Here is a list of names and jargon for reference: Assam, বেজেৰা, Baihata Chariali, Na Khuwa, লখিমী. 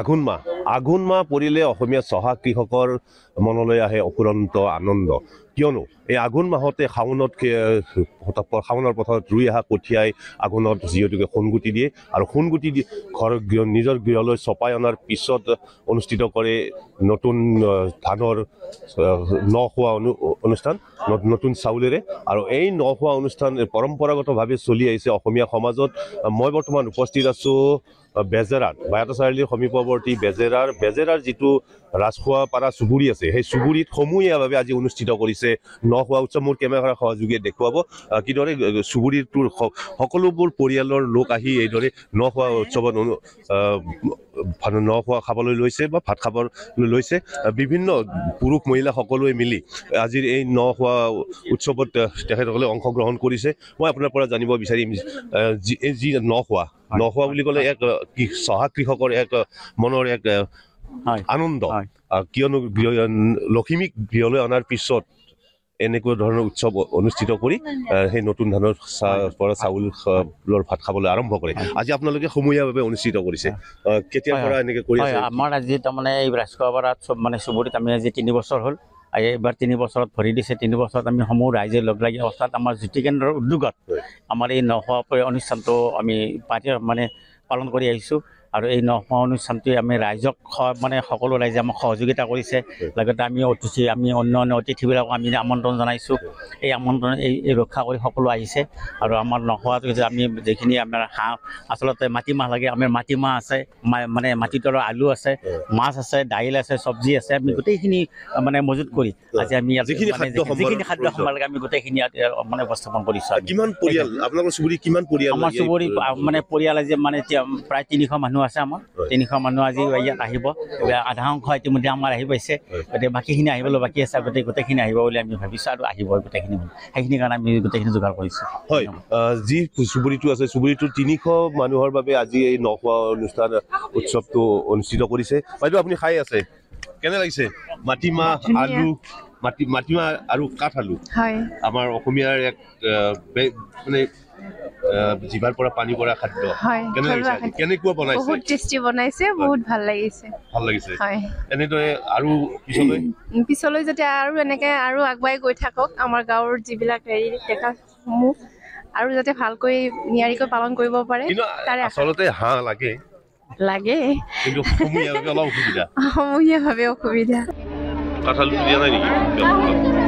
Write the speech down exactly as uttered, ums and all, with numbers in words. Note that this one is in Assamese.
আঘোণ মাহ, আঘোণ মাহ পৰিলে অসমীয়া চহা কৃষকৰ মনলৈ আহে অফুৰন্ত আনন্দ। কিয়নো এই আঘোণ মাহতে শাওণত শাওণৰ পথাৰত ৰুই অহা কঠিয়াই আঘোণত যিহেতুকে সোণগুটি দিয়ে, আৰু সোণগুটি দি ঘৰ নিজৰ গৃহলৈ চপাই অনাৰ পিছত অনুষ্ঠিত কৰে নতুন ধানৰ ন খোৱা অনুষ্ঠান, নতুন চাউলেৰে। আৰু এই ন খোৱা অনুষ্ঠান পৰম্পৰাগতভাৱে চলি আহিছে অসমীয়া সমাজত। মই বৰ্তমান উপস্থিত আছোঁ বেজেৰাত, বাইহাটা চাৰিআলিৰ সমীপৱৰ্তী বেজেৰাৰ বেজেৰাৰ যিটো ৰাজখোৱা পাৰা চুবুৰী আছে, সেই চুবুৰীত সমূহীয়াভাৱে আজি অনুষ্ঠিত কৰিছে ন খোৱা উৎসৱ। মোৰ কেমেৰাৰ সহযোগীয়ে দেখুৱাব কিদৰে চুবুৰীটোৰ সকলোবোৰ পৰিয়ালৰ লোক আহি এইদৰে ন খোৱা উৎসৱত ন খোৱা খাবলৈ লৈছে বা ভাত খাবলৈ লৈছে। বিভিন্ন পুৰুষ মহিলা সকলোৱে মিলি আজিৰ এই ন খোৱা উৎসৱত তেখেতসকলে অংশগ্ৰহণ কৰিছে। মই আপোনাৰ পৰা জানিব বিচাৰিম, যি ন খোৱা ন খোৱা বুলি ক'লে এক চহা কৃষকৰ এক মনৰ এক আনন্দ, কিয়নো লখিমীক গৃহলৈ অনাৰ পিছত এনেকুৱা ধৰণৰ উৎসৱ অনুষ্ঠিত কৰি সেই নতুন ধানৰ পৰা চাউলৰ ভাত খাবলৈ আৰম্ভ কৰে। আজি আপোনালোকে সমূহীয়াভাৱে অনুষ্ঠিত কৰিছে, কেতিয়াৰ পৰা এনেকৈ কৰি আছে? আমাৰ আজি তাৰমানে এই ৰাজখোৱা পাৰাত চব মানে চুবুৰীত আমি আজি তিনি বছৰ হ'ল। এইবাৰ তিনি বছৰত ভৰি দিছে। তিনি বছৰত আমি সমূহ ৰাইজে লগ লাগি অৰ্থাৎ আমাৰ জ্যোতি কেন্দ্ৰৰ উদ্যোগত আমাৰ এই ন খোৱা অনুষ্ঠানটো আমি পাতি মানে পালন কৰি আহিছোঁ। আৰু এই ন খোৱা অনুষ্ঠানটোৱে আমি ৰাইজক মানে সকলো ৰাইজে আমাক সহযোগিতা কৰিছে। লগতে আমি অতিথি আমি অন্য অন্য অতিথিবিলাকক আমি আমন্ত্ৰণ জনাইছোঁ। এই আমন্ত্ৰণ এই ৰক্ষা কৰি সকলো আহিছে। আৰু আমাৰ নখোৱাটো আমি যিখিনি আমাৰ হাঁহ আচলতে মাটিমাহ লাগে, আমাৰ মাটিমাহ আছে, মানে মাটিতলৰ আলু আছে, মাছ আছে, দাইল আছে, চব্জি আছে, আমি গোটেইখিনি মানে মজুত কৰি আজি আমি যিখিনি খাদ্য সম্ভাৰ লাগে আমি গোটেইখিনি মানে উপস্থাপন কৰিছোঁ। আমাৰ চুবুৰী মানে পৰিয়াল আজি মানে প্ৰায় তিনিশ মানুহ আছে। আমাৰ তিনিশ মানুহ আজি ইয়াত আহিব, আধা অংশ ইতিমধ্যে আমাৰ আহি পাইছে। গতিকে বাকীখিনি আহিবলৈ বাকী আছে, গোটেই গোটেইখিনি আহিব বুলি আমি ভাবিছোঁ আৰু আহিব গোটেইখিনি। সেইখিনি কাৰণে আমি গোটেইখিনি যোগাৰ কৰিছোঁ। হয়, যি চুবুৰীটো আছে চুবুৰীটোৰ তিনিশ মানুহৰ বাবে আজি এই ন খোৱা অনুষ্ঠান উৎসৱটো অনুষ্ঠিত কৰিছে। বাইদেউ, আপুনি খাই আছে, কেনে লাগিছে? মাটিমাহ, আলু, মাটি মাটিমাহ আৰু কাঠ আলু, আমাৰ অসমীয়াৰ এক মানে জিভাৰ পৰা পানী পৰা খাদ্য। কেনেকুৱা বনাইছে? বহুত টেষ্টি বনাইছে, বহুত ভাল লাগিছে, ভাল লাগিছে। এনেদৰে আৰু পিছলৈ পিছলৈ যাতে আৰু এনেকৈ আৰু আগুৱাই গৈ থাকক আমাৰ গাঁৱৰ যিবিলাক হেৰি দেখাসমূহ, আৰু যাতে ভালকৈ নিয়াৰিকৈ পালন কৰিব পাৰে। তাৰে আচলতে হাঁহ লাগে লাগে কিন্তু সমূহীয়াভাৱে অলপ অসুবিধা সমূহীয়াভাৱে অসুবিধা। কাঠ আলু দিয়া নাই নেকি?